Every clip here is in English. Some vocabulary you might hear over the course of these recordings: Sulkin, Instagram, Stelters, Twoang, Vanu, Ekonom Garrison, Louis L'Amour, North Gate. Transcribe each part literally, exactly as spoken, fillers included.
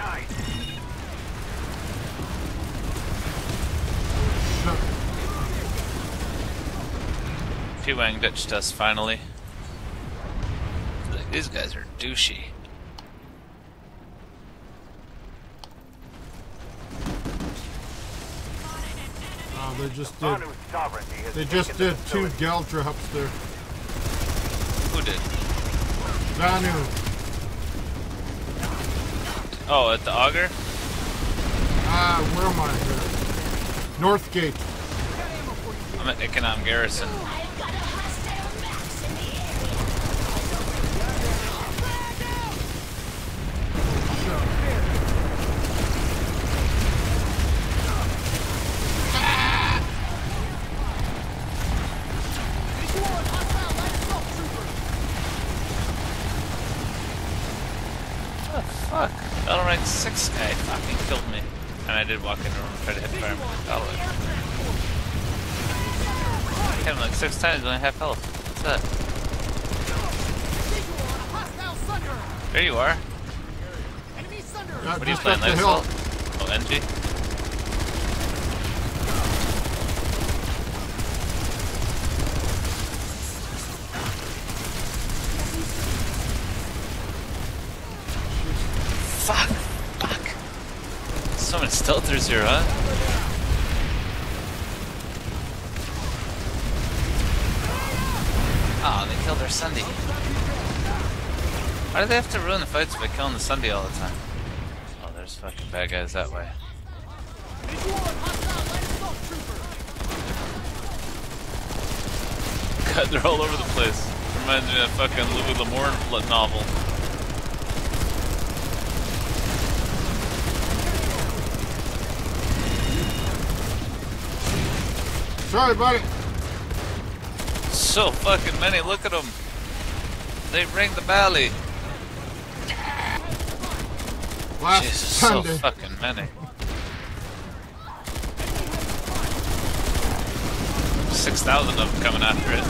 tight. Twoang ditched us finally. These guys are douchey. Oh, they just did. They just did two gal drops there. Who did? Vanu. Oh, at the auger? Ah, uh, where am I here? North Gate. I'm at Ekonom Garrison. Six guy fucking killed me. And I did walk into him and try to hit fire with a pellet. Hit him like six times, only half health. What's that? There you are. What are you playing, Light Assault? Oh, Envy? So many Stelters here, huh? Oh, they killed our Sunday. Why do they have to ruin the fights by killing the Sunday all the time? Oh, there's fucking bad guys that way. God, they're all over the place. Reminds me of that fucking Louis L'Amour novel. Sorry, buddy. So fucking many. Look at them. They ring the valley. Last Jesus, Sunday. So fucking many. Six thousand of them coming after it.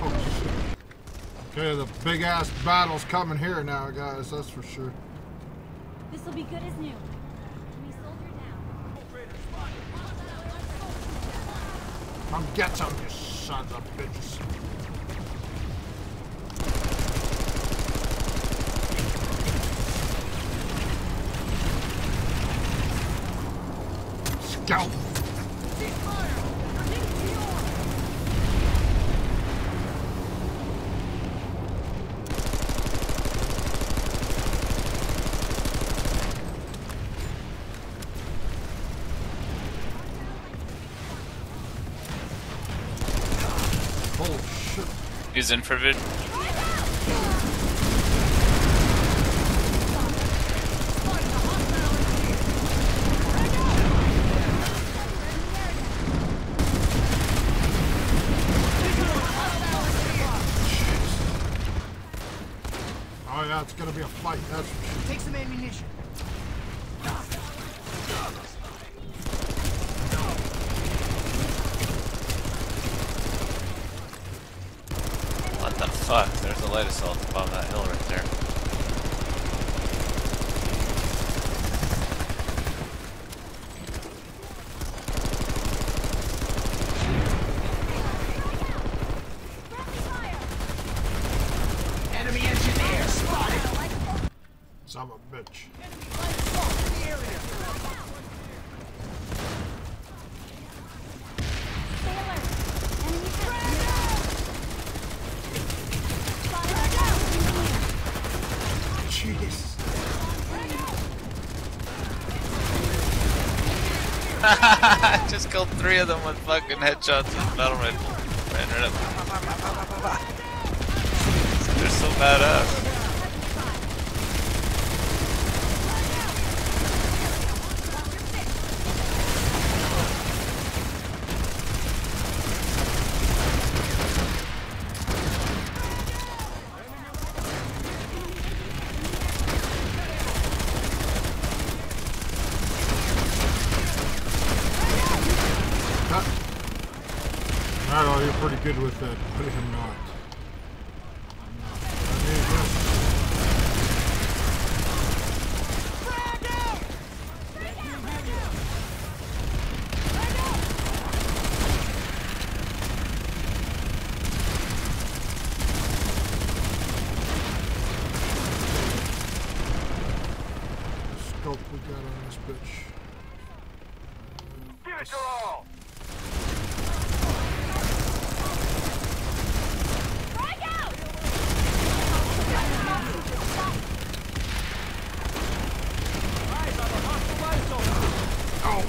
Oh, shit. Okay, the big ass battle's coming here now, guys. That's for sure. This will be good as new. Come get some, you sons of bitches. Scout! He's infrared. Oh yeah, it's gonna be a fight. That's for sure. Take some ammunition. Fuck, there's a light assault above that hill right there. Enemy engineer spotted! Son of a bitch. Enemy light assault in the area! Stay alert! Enemy engineer! This. I just killed three of them with fucking headshots with battle rifle. Ran right up. They're so badass. I don't know, you're pretty good with that, but I'm not. I'm not. I mean, got on this bitch? Give it your all! Strike out! Eyes on the hostile rifle! Oh!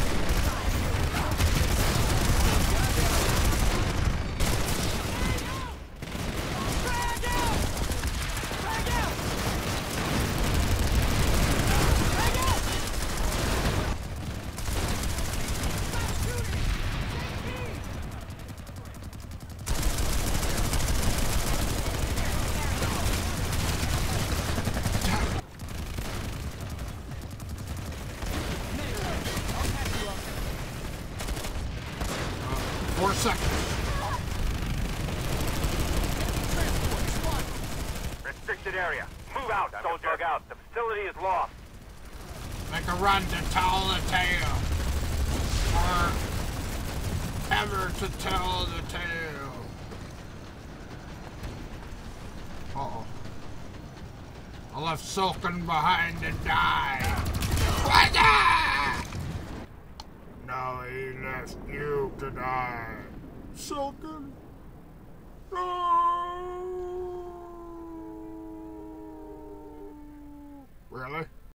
Run to tell the tale, or ever to tell the tale. Uh-oh. I left Sulkin behind to die. What the? No, he left you to die. Sulkin? No.